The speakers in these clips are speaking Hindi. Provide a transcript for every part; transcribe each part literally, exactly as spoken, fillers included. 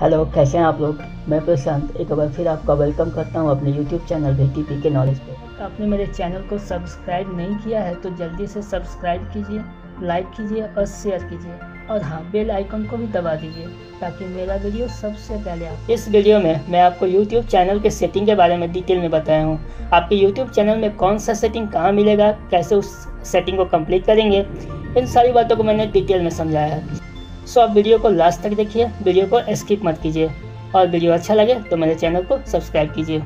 हेलो, कैसे हैं आप लोग। मैं प्रशांत एक बार फिर आपका वेलकम करता हूं अपने YouTube channel V T P के नॉलेज पे। आपने मेरे चैनल को सब्सक्राइब नहीं किया है तो जल्दी से सब्सक्राइब कीजिए, लाइक कीजिए और शेयर कीजिए, और हाँ, बेल आइकन को भी दबा दीजिए ताकि मेरा वीडियो सबसे पहले आप। इस वीडियो में मैं आपको यूट्यूब चैनल के सेटिंग के बारे में डिटेल में बताया हूँ। आपके यूट्यूब चैनल में कौन सा सेटिंग कहाँ मिलेगा, कैसे उस सेटिंग को कम्प्लीट करेंगे, इन सारी बातों को मैंने डिटेल में समझाया है। सो so, आप वीडियो को लास्ट तक देखिए, वीडियो को स्किप मत कीजिए, और वीडियो अच्छा लगे तो मेरे चैनल को सब्सक्राइब कीजिए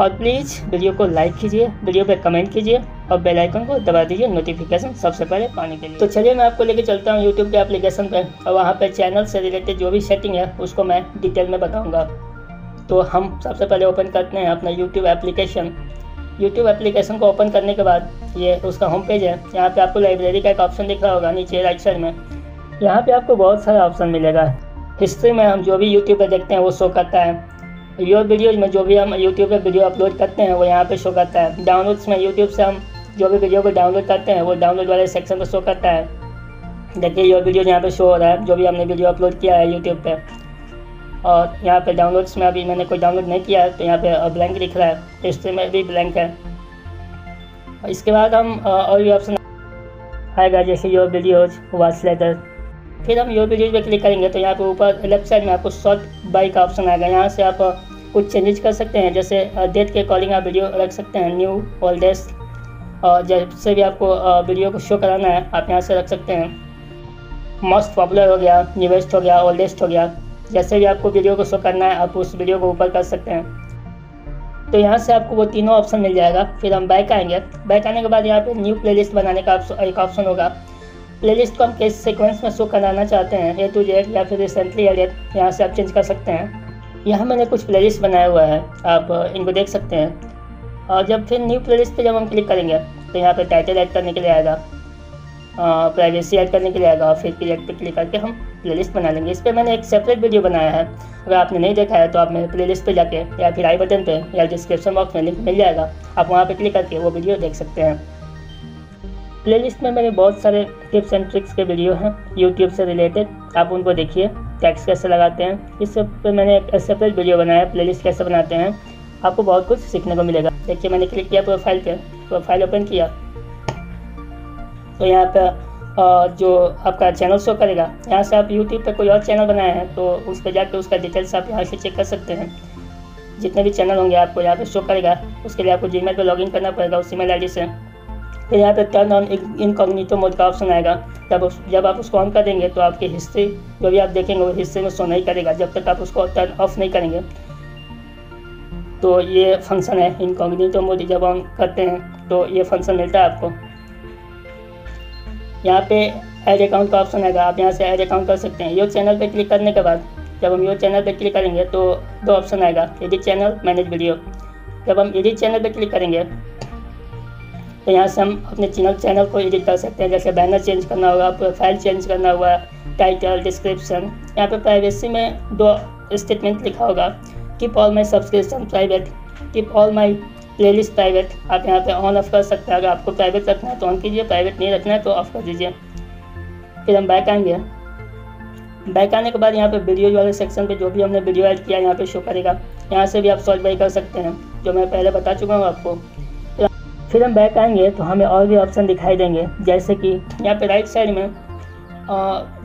और प्लीज़ वीडियो को लाइक कीजिए, वीडियो पे कमेंट कीजिए और बेल आइकन को दबा दीजिए नोटिफिकेशन सबसे पहले पाने के लिए। तो चलिए मैं आपको लेके चलता हूँ यूट्यूब के एप्लीकेशन पर, और वहाँ पर चैनल से रिलेटेड जो भी सेटिंग है उसको मैं डिटेल में बताऊँगा। तो हम सबसे पहले ओपन करते हैं अपना यूट्यूब एप्लीकेशन। यूट्यूब एप्लीकेशन को ओपन करने के बाद ये उसका होम पेज है। यहाँ पर आपको लाइब्रेरी का एक ऑप्शन दिख रहा होगा नीचे राइट साइड में। यहाँ पे आपको बहुत सारा ऑप्शन मिलेगा। हिस्ट्री में हम जो भी यूट्यूब पे देखते हैं वो शो करता है। योर वीडियोज में जो भी हम यूट्यूब पे वीडियो अपलोड करते हैं वो यहाँ पे शो करता है। डाउनलोड्स में यूट्यूब से हम जो भी वीडियो को डाउनलोड करते हैं वो डाउनलोड वाले सेक्शन पर शो करता है। देखिए योर वीडियोज यहाँ पर शो हो रहा है, जो भी हमने वीडियो अपलोड किया है यूट्यूब पर। और यहाँ पर डाउनलोड्स में अभी मैंने कोई डाउनलोड नहीं किया है तो यहाँ पर ब्लैंक दिख रहा है। हिस्ट्री में भी ब्लैंक है। इसके बाद हम और भी ऑप्शन आएगा जैसे योर वीडियोज, वॉच लेटर। फिर हम योर वीडियोज पे क्लिक करेंगे तो यहाँ पे ऊपर लेफ्ट साइड में आपको शॉर्ट बाई का ऑप्शन आएगा। यहाँ से आप कुछ चेंजेस कर सकते हैं, जैसे डेट के अकॉर्डिंग आप वीडियो रख सकते हैं, न्यू, ओल्ड डेस्ट, और जैसे भी आपको वीडियो को शो कराना है आप यहाँ से रख सकते हैं। मोस्ट पॉपुलर हो गया, न्यूएस्ट हो गया, ओल्डेस्ट हो गया, जैसे भी आपको वीडियो को शो करना है आप उस वीडियो को ऊपर कर सकते हैं। तो यहाँ से आपको वो तीनों ऑप्शन मिल जाएगा। फिर हम बैक आएंगे। बैक आने के बाद यहाँ पे न्यू प्लेलिस्ट बनाने का एक ऑप्शन होगा। प्लेलिस्ट को हम किस सीक्वेंस में शो कराना चाहते हैं, ए टू जेड या फिर रिसेंटली एडेड, यहाँ से आप चेंज कर सकते हैं। यहाँ मैंने कुछ प्लेलिस्ट बनाया हुआ है, आप इनको देख सकते हैं। और जब फिर न्यू प्लेलिस्ट पे जब हम क्लिक करेंगे तो यहाँ पे टाइटल ऐड करने के लिए आएगा, प्राइवेसी ऐड करने के लिए आएगा, और फिर क्रिएट पे क्लिक करके हम प्लेलिस्ट बना लेंगे। इस पर मैंने एक सेपरेट वीडियो बनाया है, अगर आपने नहीं देखा है तो आप मेरे प्लेलिस्ट पे जाके या फिर आई बटन पे या डिस्क्रिप्शन बॉक्स में लिंक मिल जाएगा, आप वहाँ पे क्लिक करके वो वीडियो देख सकते हैं। प्लेलिस्ट में मेरे बहुत सारे टिप्स एंड ट्रिक्स के वीडियो हैं यूट्यूब से रिलेटेड, आप उनको देखिए। टैक्स कैसे लगाते हैं, इस सब पे मैंने एक सेपरेट वीडियो बनाया है। प्लेलिस्ट कैसे बनाते हैं आपको बहुत कुछ सीखने को मिलेगा। देखिए मैंने क्लिक किया प्रोफाइल पे, प्रोफाइल ओपन किया तो यहाँ पर जो आपका चैनल शो करेगा। यहाँ से आप यूट्यूब पर कोई और चैनल बनाए हैं तो उस पर जाकर उसका डिटेल्स आप यहाँ से चेक कर सकते हैं। जितने भी चैनल होंगे आपको यहाँ पर शो करेगा। उसके लिए आपको जीमेल पर लॉगिन करना पड़ेगा उस ईमेल आई डी से। फिर यहाँ पर टर्न ऑन इनकॉग्निटो मोड का ऑप्शन आएगा। जब जब आप उसको ऑन कर देंगे तो आपकी हिस्ट्री जो भी आप देखेंगे वो हिस्ट्री में शो नहीं करेगा जब तक आप उसको टर्न ऑफ नहीं करेंगे। तो ये फंक्शन है इनकॉग्निटो मोड, जब ऑन करते हैं तो ये फंक्शन मिलता है आपको। यहाँ पे ऐड अकाउंट का ऑप्शन आएगा, आप यहाँ से ऐड अकाउंट कर सकते हैं। योर चैनल पे क्लिक करने के बाद जब हम योर चैनल पे क्लिक करेंगे तो दो ऑप्शन आएगा, एडिट चैनल, मैनेज वीडियो। जब हम एडिट चैनल पे क्लिक करेंगे तो यहाँ से हम अपने चैनल चैनल को एडिट कर सकते हैं। जैसे बैनर चेंज करना होगा, प्रोफाइल चेंज करना होगा, टाइटल, डिस्क्रिप्शन। यहाँ पे प्राइवेसी में दो स्टेटमेंट लिखा होगा, keep all my subscription private, keep all my playlist private. आप यहाँ पे ऑन ऑफ कर सकते हैं, अगर आपको प्राइवेट रखना है तो ऑन कीजिए, प्राइवेट नहीं रखना है तो ऑफ कर दीजिए। फिर हम बैक आएंगे। बैक आने के बाद यहाँ पे वीडियोज वाले सेक्शन पे जो भी हमने वीडियो ऐड किया यहाँ पे शो करेगा। यहाँ से भी आप सर्च बाई कर सकते हैं, जो मैं पहले बता चुका हूँ आपको। फिर हम बैक आएंगे तो हमें और भी ऑप्शन दिखाई देंगे, जैसे कि यहाँ पे राइट साइड में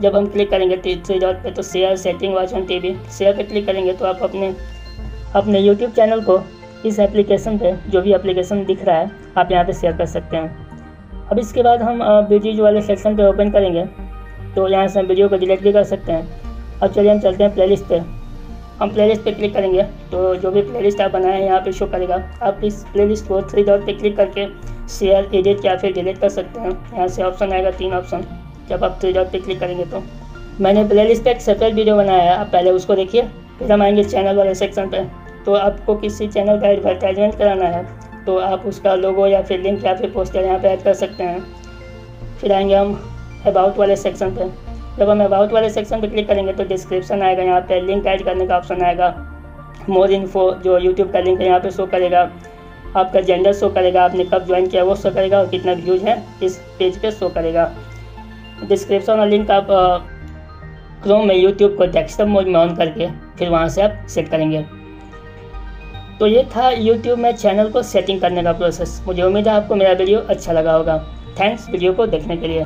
जब हम क्लिक करेंगे तीसरे डॉट पे तो share, setting, watch on TV. Share पे क्लिक करेंगे तो आप अपने अपने यूट्यूब चैनल को इस एप्लीकेशन पे, जो भी एप्लीकेशन दिख रहा है, आप यहाँ पे शेयर कर सकते हैं। अब इसके बाद हम वीडियोज वाले सेक्शन पे ओपन करेंगे तो यहाँ से हम वीडियो को डिलीट भी कर सकते हैं। अब चलिए हम चलते हैं प्लेलिस्ट पे। हम प्लेलिस्ट पे क्लिक करेंगे तो जो भी प्लेलिस्ट आप बनाए हैं यहाँ पे शो करेगा। आप इस प्लेलिस्ट को थ्री डॉट पे क्लिक करके शेयर, एडिट या फिर डिलीट कर सकते हैं। यहाँ से ऑप्शन आएगा, तीन ऑप्शन, जब आप थ्री डॉट पे क्लिक करेंगे। तो मैंने प्लेलिस्ट पे एक सेपरेट वीडियो बनाया है, आप पहले उसको देखिए। फिर हम आएंगे चैनल वाले सेक्शन पे। तो आपको किसी चैनल का एडवर्टाइजमेंट कराना है तो आप उसका लोगो या फिर लिंक या फिर पोस्टर यहाँ पे ऐड कर सकते हैं। फिर आएंगे हम अबाउट वाले सेक्शन पे। जब हम अबाउट वाले सेक्शन पे क्लिक करेंगे तो डिस्क्रिप्शन आएगा, यहाँ पे लिंक ऐड करने का ऑप्शन आएगा, मोर इन्फो जो यूट्यूब का लिंक है यहाँ पे शो करेगा, आपका जेंडर शो करेगा, आपने कब ज्वाइन किया वो शो करेगा, और कितना व्यूज है इस पेज पे शो करेगा। डिस्क्रिप्शन और लिंक आप क्रोम में यूट्यूब को डेस्कटॉप मोड में ऑन करके फिर वहाँ से आप सेट करेंगे। तो ये था यूट्यूब में चैनल को सेटिंग करने का प्रोसेस। मुझे उम्मीद है आपको मेरा वीडियो अच्छा लगा होगा। थैंक्स वीडियो को देखने के लिए।